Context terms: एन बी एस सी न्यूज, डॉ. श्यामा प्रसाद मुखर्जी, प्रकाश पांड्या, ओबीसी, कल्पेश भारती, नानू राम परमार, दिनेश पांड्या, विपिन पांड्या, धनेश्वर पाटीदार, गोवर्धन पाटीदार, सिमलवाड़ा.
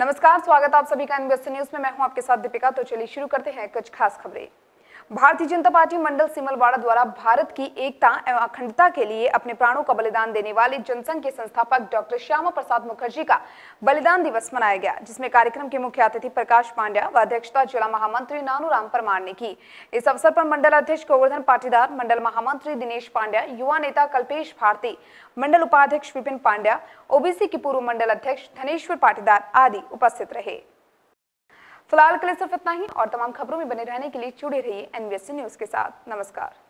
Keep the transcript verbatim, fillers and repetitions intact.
नमस्कार, स्वागत आप सभी का एन बी एस सी न्यूज में। मैं हूं आपके साथ दीपिका। तो चलिए शुरू करते हैं कुछ खास खबरें। भारतीय जनता पार्टी मंडल सिमलवाड़ा द्वारा भारत की एकता एवं अखंडता के लिए अपने प्राणों का बलिदान देने वाले जनसंघ के संस्थापक डॉ. श्यामा प्रसाद मुखर्जी का बलिदान दिवस मनाया गया, जिसमें कार्यक्रम के मुख्य अतिथि प्रकाश पांड्या व अध्यक्षता जिला महामंत्री नानू राम परमार ने की। इस अवसर पर मंडल अध्यक्ष गोवर्धन पाटीदार, मंडल महामंत्री दिनेश पांड्या, युवा नेता कल्पेश भारती, मंडल उपाध्यक्ष विपिन पांड्या, ओबीसी के पूर्व मंडल अध्यक्ष धनेश्वर पाटीदार आदि उपस्थित रहे। फिलहाल के लिए सिर्फ इतना ही, और तमाम खबरों में बने रहने के लिए जुड़े रहिए एन बी एस सी न्यूज के साथ। नमस्कार।